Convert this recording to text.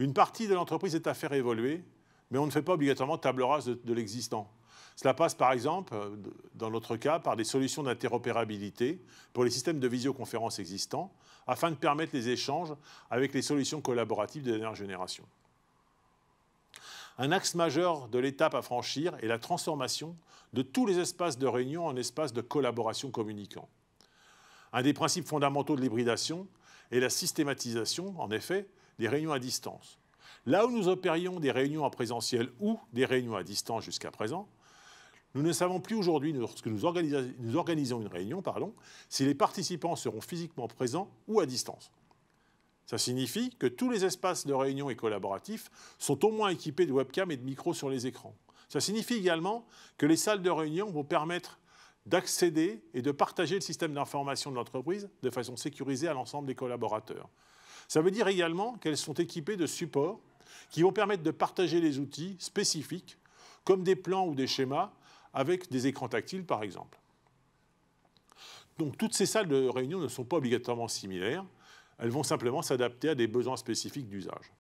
Une partie de l'entreprise est à faire évoluer, mais on ne fait pas obligatoirement table rase de l'existant. Cela passe par exemple, dans notre cas, par des solutions d'interopérabilité pour les systèmes de visioconférence existants, afin de permettre les échanges avec les solutions collaboratives de la dernière génération. Un axe majeur de l'étape à franchir est la transformation de tous les espaces de réunion en espaces de collaboration communicants. Un des principes fondamentaux de l'hybridation est la systématisation, en effet, des réunions à distance. Là où nous opérions des réunions en présentiel ou des réunions à distance jusqu'à présent, nous ne savons plus aujourd'hui, lorsque nous organisons une réunion, si les participants seront physiquement présents ou à distance. Ça signifie que tous les espaces de réunion et collaboratifs sont au moins équipés de webcams et de micros sur les écrans. Ça signifie également que les salles de réunion vont permettre d'accéder et de partager le système d'information de l'entreprise de façon sécurisée à l'ensemble des collaborateurs. Ça veut dire également qu'elles sont équipées de supports qui vont permettre de partager les outils spécifiques, comme des plans ou des schémas, avec des écrans tactiles par exemple. Donc toutes ces salles de réunion ne sont pas obligatoirement similaires, elles vont simplement s'adapter à des besoins spécifiques d'usage.